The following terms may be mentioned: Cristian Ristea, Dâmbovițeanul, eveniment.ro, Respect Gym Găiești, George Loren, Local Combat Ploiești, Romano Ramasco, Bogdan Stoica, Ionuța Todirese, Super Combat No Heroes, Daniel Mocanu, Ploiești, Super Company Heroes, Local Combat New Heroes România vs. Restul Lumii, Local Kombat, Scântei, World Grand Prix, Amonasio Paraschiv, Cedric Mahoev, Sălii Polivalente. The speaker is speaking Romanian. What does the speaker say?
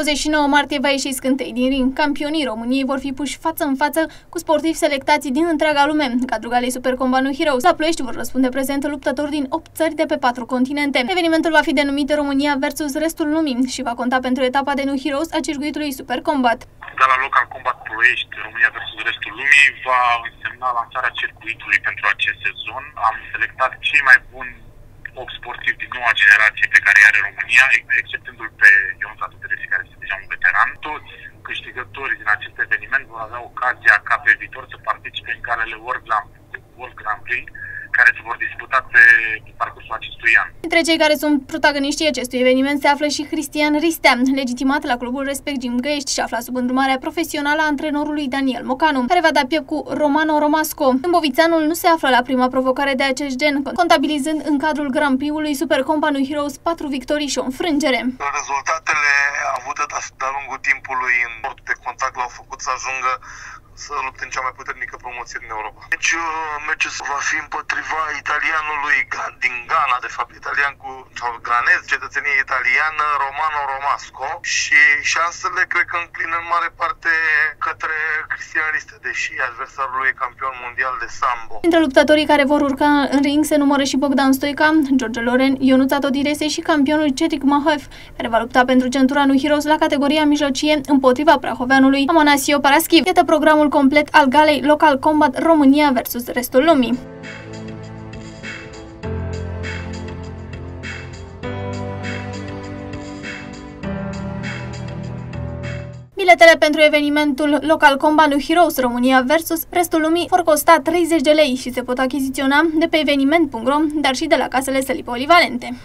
29 martie va ieși Scântei din ring. Campionii României vor fi puși față în față cu sportivi selectați din întreaga lume. În cadrul galei Super Combat No Heroes, la Ploiești vor răspunde prezent luptători din 8 țări de pe 4 continente. Evenimentul va fi denumit România vs. Restul Lumii și va conta pentru etapa de No Heroes a circuitului Super Combat. Gala Local Combat Ploiești, România vs. Restul Lumii, va însemna lansarea circuitului pentru acest sezon. Am selectat cei mai buni 8 sportivi din noua generație pe care are România, exceptându-l pe Ionuța Todirese, care este deja un veteran. Toți câștigătorii din acest eveniment vor avea ocazia ca pe viitor să participe în galele World Grand Prix, care se vor disputa pe parcursul acestui an. Între cei care sunt protagoniștii acestui eveniment se află și Cristian Ristea, legitimat la clubul Respect Gym Găiești și aflat sub îndrumarea profesională a antrenorului Daniel Mocanu, care va da piept cu Romano Ramasco. Dâmbovițeanul nu se află la prima provocare de acest gen, contabilizând în cadrul Grand Prix-ului Super Company Heroes 4 victorii și o înfrângere. Rezultatele avute de-a lungul timpului în sport de contact l-au făcut să ajungă să lupte în cea mai puternică promoție din Europa. Deci, meciul va fi împotriva italianului din Ghana, de fapt, italian cu ghanez, cetățenie italiană, Romano Ramasco, și șansele cred că înclină în mare parte către Cristian Ristea, deși adversarul lui e campion mondial de sambo. Între luptătorii care vor urca în ring se numără și Bogdan Stoica, George Loren, Ionuța Todirese și campionul Cedric Mahoev, care va lupta pentru centura No Heroes la categoria mijlocie împotriva prahoveanului Amonasio Paraschiv. Iată programul complet al galei Local Combat România vs. Restul Lumii. Biletele pentru evenimentul Local Combat New Heroes România vs. Restul Lumii vor costa 30 de lei și se pot achiziționa de pe eveniment.ro, dar și de la casele Sălii Polivalente.